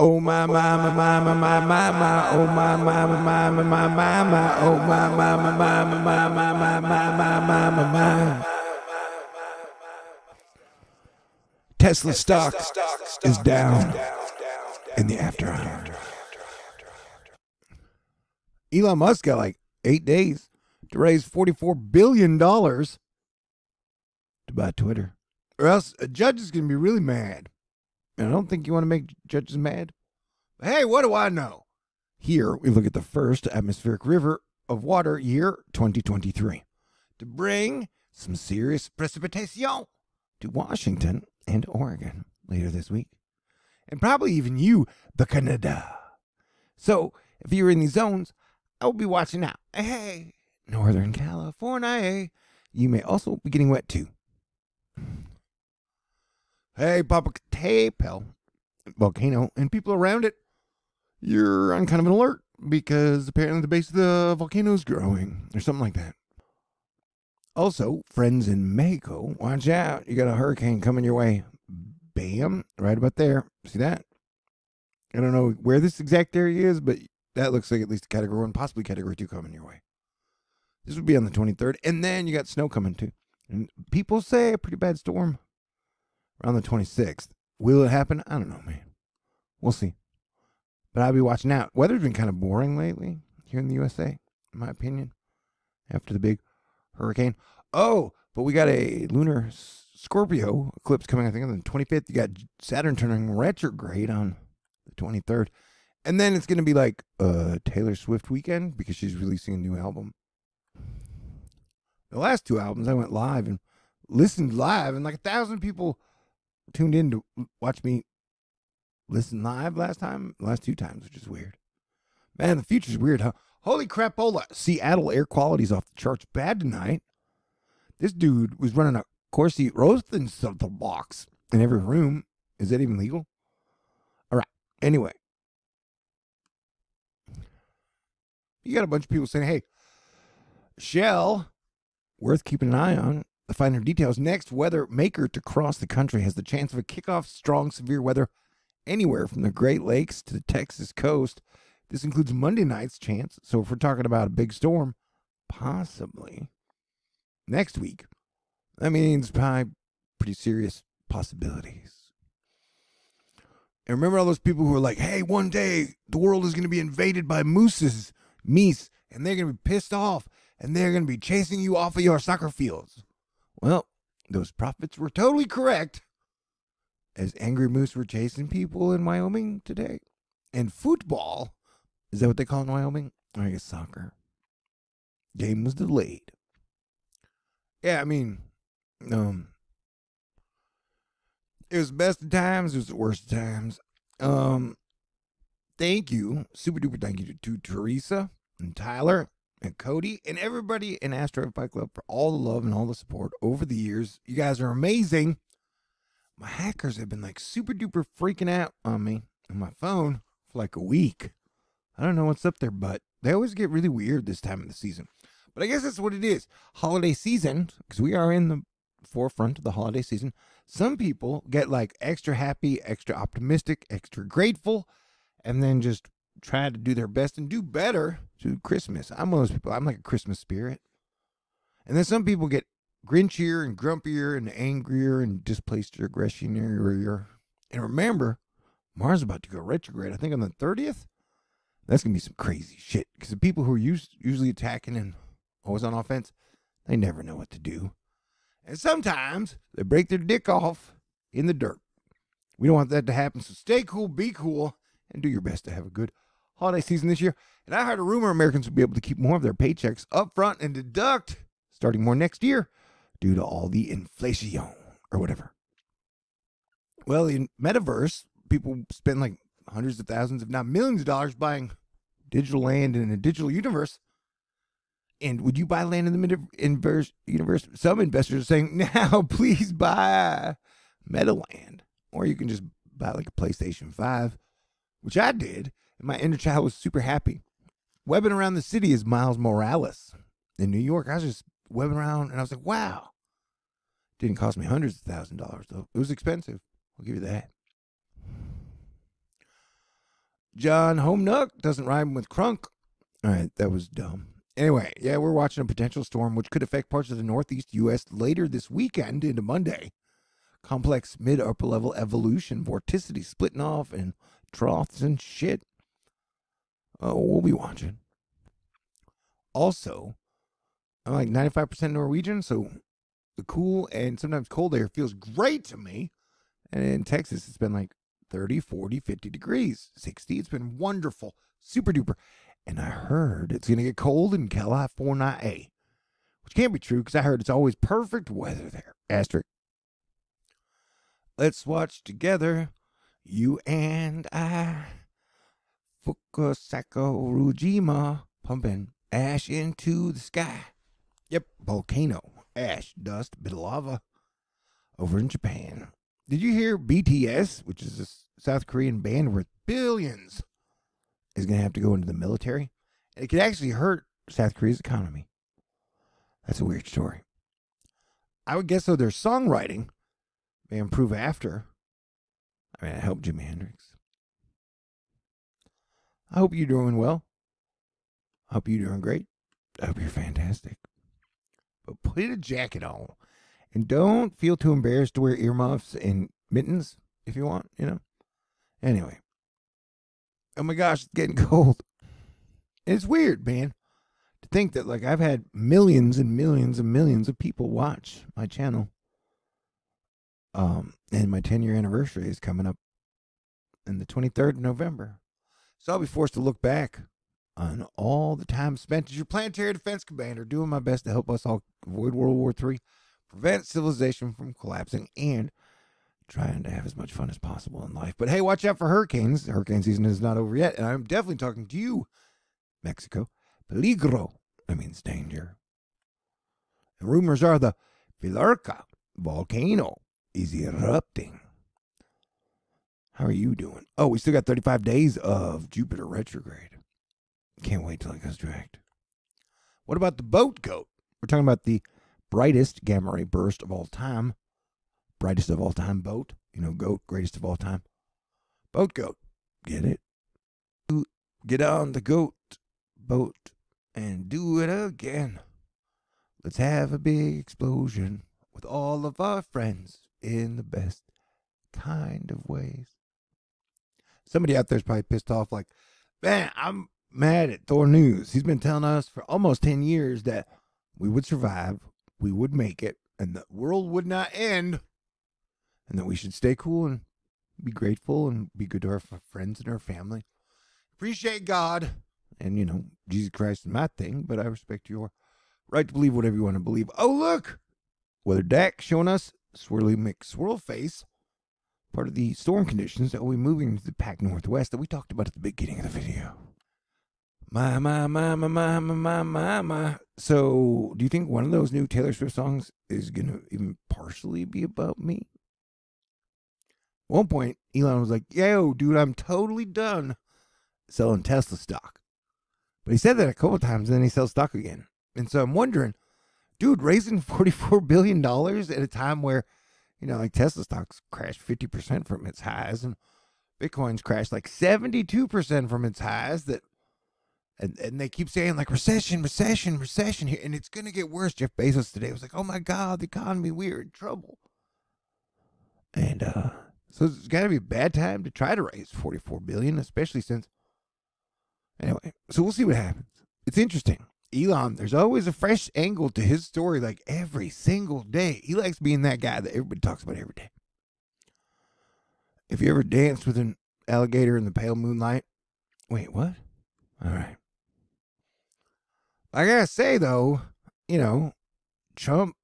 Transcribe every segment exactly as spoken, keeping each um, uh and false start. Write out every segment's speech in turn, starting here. Oh my mama, mama, mama, mama, oh my mama, mama, mama, mama, oh my mama, mama, mama, mama, mama, mama. Tesla stock is down in the after hours. Elon Musk got like eight days to raise forty-four billion dollars to buy Twitter. Or else a judge is going to be really mad. And I don't think you want to make judges mad. Hey, what do I know? Here, we look at the first atmospheric river of water, year twenty twenty-three, to bring some serious precipitation to Washington and Oregon later this week. And probably even you, the Canada. So, if you're in these zones, I will be watching out. Hey, Northern California, you may also be getting wet too. Hey, Popocatépetl volcano and people around it, you're on kind of an alert because apparently the base of the volcano is growing or something like that. Also, friends in Mexico, watch out. You got a hurricane coming your way. Bam, right about there. See that? I don't know where this exact area is, but that looks like at least category one, possibly category two coming your way. This would be on the twenty-third. And then you got snow coming too. And people say a pretty bad storm. Around the twenty-sixth. Will it happen? I don't know, man. We'll see. But I'll be watching out. Weather's been kind of boring lately here in the U S A, in my opinion, after the big hurricane. Oh, but we got a lunar Scorpio eclipse coming, I think, on the twenty-fifth. You got Saturn turning retrograde on the twenty-third. And then it's going to be like uh, Taylor Swift weekend because she's releasing a new album. The last two albums, I went live and listened live, and like a thousand people tuned in to watch me listen live last time, last two times, which is weird. Man, the future's weird, huh? Holy crapola. Seattle air quality's off the charts bad tonight. This dude was running a Corsi-Rosenthal box in every room. Is that even legal? All right. Anyway. You got a bunch of people saying, hey, Shell, worth keeping an eye on. The finer details. Next weather maker to cross the country has the chance of a kickoff strong severe weather anywhere from the Great Lakes to the Texas coast. This includes Monday night's chance. So if we're talking about a big storm, possibly next week, that means probably pretty serious possibilities. And remember all those people who are like, hey, one day the world is going to be invaded by mooses, meese, and they're going to be pissed off and they're going to be chasing you off of your soccer fields. Well, those prophets were totally correct, as angry moose were chasing people in Wyoming today. And football, is that what they call it in Wyoming? Or I guess soccer. Game was delayed. Yeah, I mean, um, it was the best of times, it was the worst of times. Um, thank you, super duper thank you to Teresa and Tyler and Cody and everybody in Astro Bike Club for all the love and all the support over the years. You guys are amazing. My hackers have been like super duper freaking out on me on my phone for like a week. I don't know what's up there, but they always get really weird this time of the season. But I guess that's what it is. Holiday season, because we are in the forefront of the holiday season. Some people get like extra happy, extra optimistic, extra grateful, and then just try to do their best and do better to Christmas. I'm one of those people. I'm like a Christmas spirit. And then some people get grinchier and grumpier and angrier and displaced aggressionarier. And remember, Mars is about to go retrograde, I think on the thirtieth. That's going to be some crazy shit because the people who are used, usually attacking and always on offense, they never know what to do. And sometimes they break their dick off in the dirt. We don't want that to happen. So stay cool, be cool, and do your best to have a good holiday season this year. And I heard a rumor Americans would be able to keep more of their paychecks up front and deduct starting more next year due to all the inflation or whatever. Well, in metaverse, people spend like hundreds of thousands, if not millions of dollars buying digital land in a digital universe. And would you buy land in the metaverse universe? Some investors are saying, now please buy meta land. Or you can just buy like a PlayStation five. Which I did, and my inner child was super happy. Webbing around the city is Miles Morales in New York. I was just webbing around, and I was like, wow. Didn't cost me hundreds of thousands of dollars, though. It was expensive. I'll give you that. John Homenuck doesn't rhyme with crunk. All right, that was dumb. Anyway, yeah, we're watching a potential storm which could affect parts of the northeast U S later this weekend into Monday. Complex mid-upper level evolution, vorticity splitting off, and troughs and shit. Oh, we'll be watching. Also, I'm like ninety-five percent Norwegian, so the cool and sometimes cold air feels great to me. And in Texas, it's been like thirty, forty, fifty degrees, sixty. It's been wonderful, super duper. And I heard it's going to get cold in California, which can't be true because I heard it's always perfect weather there. Asterisk. Let's watch together, you and I, Sakurajima pumping ash into the sky. Yep, volcano, ash, dust, bit of lava over in Japan. Did you hear B T S, which is a South Korean band worth billions, is going to have to go into the military? And it could actually hurt South Korea's economy. That's a weird story. I would guess, though, their songwriting may improve after. I mean, it helped Jimi Hendrix. I hope you're doing well. I hope you're doing great. I hope you're fantastic. But put a jacket on. And don't feel too embarrassed to wear earmuffs and mittens if you want, you know. Anyway. Oh my gosh, it's getting cold. It's weird, man. To think that, like, I've had millions and millions and millions of people watch my channel. Um, and my ten-year anniversary is coming up on the twenty-third of November. So I'll be forced to look back on all the time spent as your planetary defense commander, doing my best to help us all avoid World War Three. Prevent civilization from collapsing, and trying to have as much fun as possible in life. But hey, watch out for hurricanes. Hurricane season is not over yet, and I'm definitely talking to you, Mexico. Peligro, that means danger. And rumors are the Villarrica volcano is erupting. How are you doing? Oh, we still got thirty-five days of Jupiter retrograde. Can't wait till it goes direct. What about the boat goat? We're talking about the brightest gamma ray burst of all time. Brightest of all time boat. You know, goat, greatest of all time. Boat goat. Get it? Get on the goat boat and do it again. Let's have a big explosion with all of our friends in the best kind of ways. Somebody out there's probably pissed off like, man, I'm mad at Thor News. He's been telling us for almost ten years that we would survive. We would make it, and the world would not end, and that we should stay cool and be grateful and be good to our friends and our family. Appreciate God and, you know, Jesus Christ is my thing, but I respect your right to believe whatever you want to believe. Oh, look! Weather Deck showing us Swirly McSwirl Face, part of the storm conditions that will be moving into the Pac Northwest that we talked about at the beginning of the video. My, my, my, my, my, my, my, my. So, do you think one of those new Taylor Swift songs is going to even partially be about me? At one point, Elon was like, yo, dude, I'm totally done selling Tesla stock. But he said that a couple of times, and then he sells stock again. And so I'm wondering, dude, raising forty-four billion dollars at a time where, you know, like Tesla stocks crashed fifty percent from its highs, and Bitcoin's crashed like seventy-two percent from its highs, that And, and they keep saying, like, recession, recession, recession here. And it's going to get worse. Jeff Bezos today was like, oh, my God, the economy, we're in trouble. And uh, so it's got to be a bad time to try to raise forty-four billion dollars, especially since. Anyway, so we'll see what happens. It's interesting. Elon, there's always a fresh angle to his story, like, every single day. He likes being that guy that everybody talks about every day. If you ever danced with an alligator in the pale moonlight. Wait, what? All right. I gotta say, though, you know, Trump,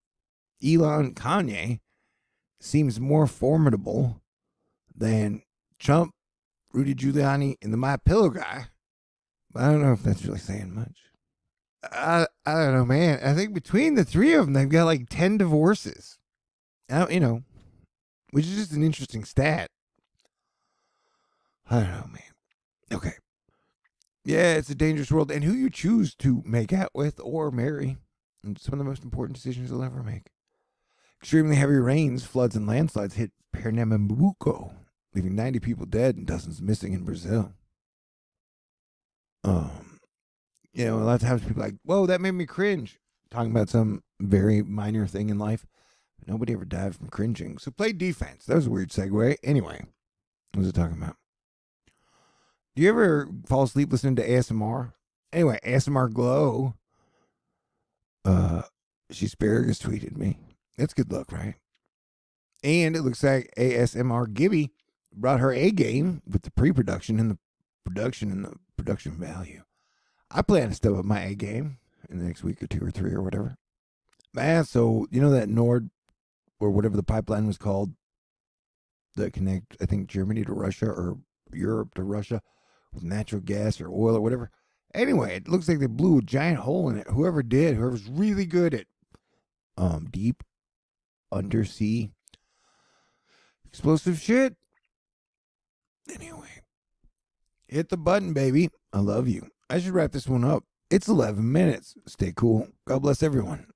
Elon, Kanye seems more formidable than Trump, Rudy Giuliani, and the My Pillow guy. But I don't know if that's really saying much. I I don't know, man. I think between the three of them, they've got like ten divorces. I don't, you know, which is just an interesting stat. I don't know, man. Okay. Yeah, it's a dangerous world, and who you choose to make out with or marry, and some of the most important decisions you'll ever make. Extremely heavy rains, floods, and landslides hit Pernambuco, leaving ninety people dead and dozens missing in Brazil. Um, you know, a lot of times people are like, whoa, that made me cringe. Talking about some very minor thing in life. Nobody ever died from cringing. So play defense. That was a weird segue. Anyway, what was it talking about? Do you ever fall asleep listening to A S M R? Anyway, A S M R Glow. Uh, Shesparagus tweeted me. That's good luck, right? And it looks like A S M R Gibby brought her A game with the pre-production and the production and the production value. I plan to step up my A game in the next week or two or three or whatever. Man, so you know that Nord or whatever the pipeline was called that connect, I think, Germany to Russia or Europe to Russia with natural gas or oil or whatever. Anyway, it looks like they blew a giant hole in it. Whoever did, whoever's really good at um deep undersea explosive shit. Anyway, hit the button, baby. I love you. I should wrap this one up. It's eleven minutes. Stay cool. God bless everyone.